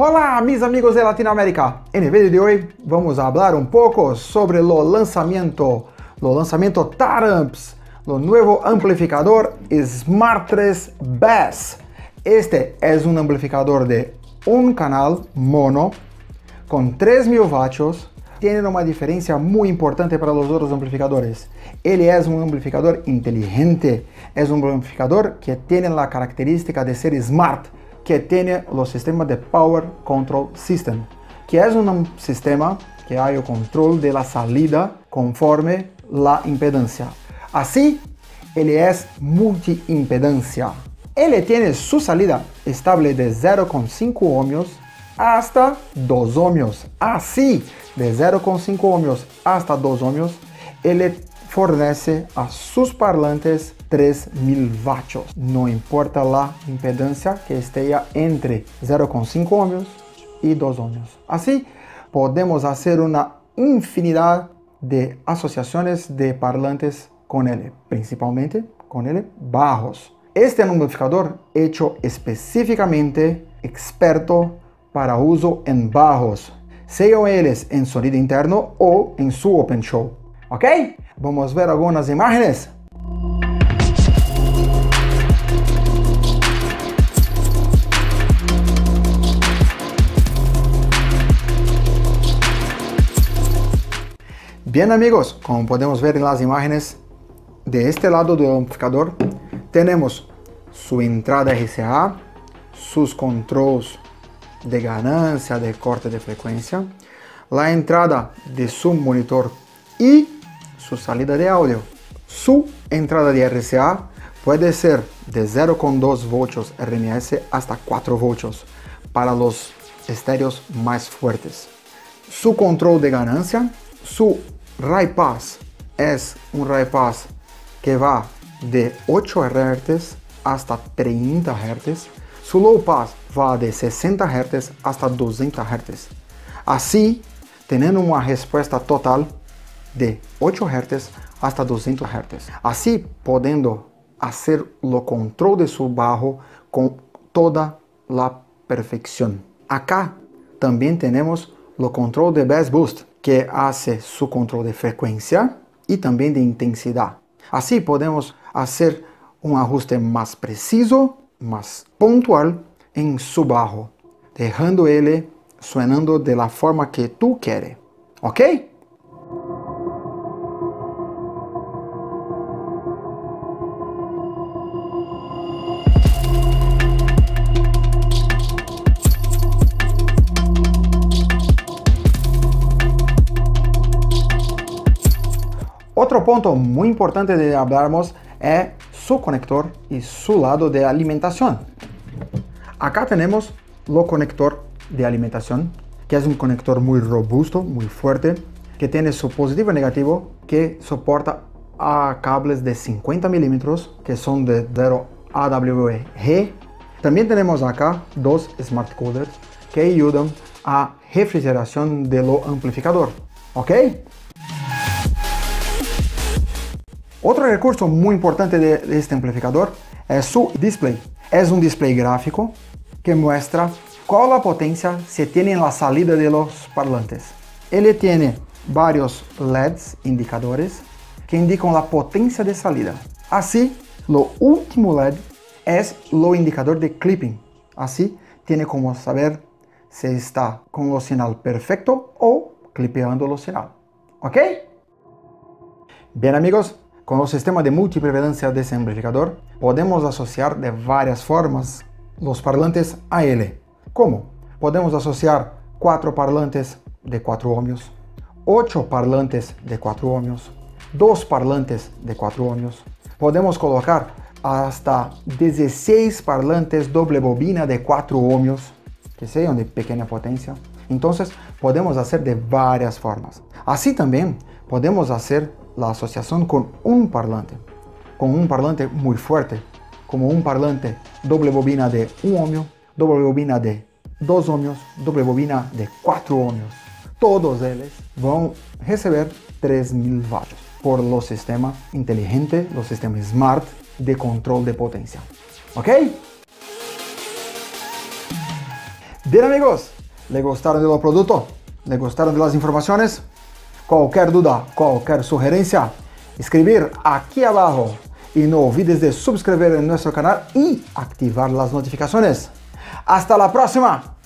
Hola mis amigos de Latinoamérica, en el vídeo de hoy vamos a hablar un poco sobre lo lanzamiento Taramps, lo nuevo amplificador Smart 3 Bass. Este es un amplificador de un canal mono con 3000 vatios, tiene una diferencia muy importante para los otros amplificadores. Él es un amplificador inteligente, es un amplificador que tiene la característica de ser smart, que tiene los sistemas de Power Control System, que es un sistema que hay el control de la salida conforme la impedancia. Así, él es multiimpedancia. Él tiene su salida estable de 0,5 ohmios hasta 2 ohmios. Así, de 0,5 ohmios hasta 2 ohmios, él fornece a sus parlantes 3000 vatios. No importa la impedancia que esté entre 0,5 ohmios y 2 ohmios. Así podemos hacer una infinidad de asociaciones de parlantes con él, principalmente con él bajos. Este es un amplificador hecho específicamente experto para uso en bajos, sean ellos en sonido interno o en su open show. ¿Ok? Vamos a ver algunas imágenes. Bien amigos, como podemos ver en las imágenes, de este lado del amplificador tenemos su entrada RCA, sus controles de ganancia, de corte de frecuencia, la entrada de su monitor y su salida de audio. Su entrada de RCA puede ser de 0,2 voltios RMS hasta 4 voltios para los estéreos más fuertes. Su control de ganancia, su High Pass, es un High Pass que va de 8 Hz hasta 30 Hz. Su Low Pass va de 60 Hz hasta 200 Hz. Así, teniendo una respuesta total de 8 Hz hasta 200 Hz. Así, podiendo hacer el control de su bajo con toda la perfección. Acá también tenemos el control de bass boost, que hace su control de frecuencia y también de intensidad. Así podemos hacer un ajuste más preciso, más puntual en su bajo, dejando él sonando de la forma que tú quieres. ¿Ok? Otro punto muy importante de hablarmos es su conector y su lado de alimentación. Acá tenemos el conector de alimentación, que es un conector muy robusto, muy fuerte, que tiene su positivo y negativo, que soporta a cables de 50 milímetros, que son de AWG. También tenemos acá dos smart coolers que ayudan a refrigeración del amplificador. ¿Ok? Otro recurso muy importante de este amplificador es su display. Es un display gráfico que muestra cuál la potencia se tiene en la salida de los parlantes. Él tiene varios LEDs indicadores que indican la potencia de salida. Así, lo último LED es lo indicador de clipping. Así, tiene como saber si está con el señal perfecto o clipeando el señal. ¿Ok? Bien amigos. Con el sistema de multiimpedancia de este amplificador, podemos asociar de varias formas los parlantes a él. ¿Cómo? Podemos asociar 4 parlantes de 4 ohmios, 8 parlantes de 4 ohmios, 2 parlantes de 4 ohmios. Podemos colocar hasta 16 parlantes doble bobina de 4 ohmios, que sean de pequeña potencia. Entonces, podemos hacer de varias formas. Así también podemos hacer la asociación con un parlante muy fuerte, como un parlante doble bobina de 1 ohmio, doble bobina de 2 ohmios, doble bobina de 4 ohmios. Todos ellos van a recibir 3000 vatios por los sistemas inteligentes, los sistemas smart de control de potencia. ¿Ok? Bien amigos, ¿le gustaron de los productos? ¿Le gustaron de las informaciones? Cualquier duda, cualquier sugerencia, escribir aquí abajo. Y no olvides de suscribir en nuestro canal y activar las notificaciones. ¡Hasta la próxima!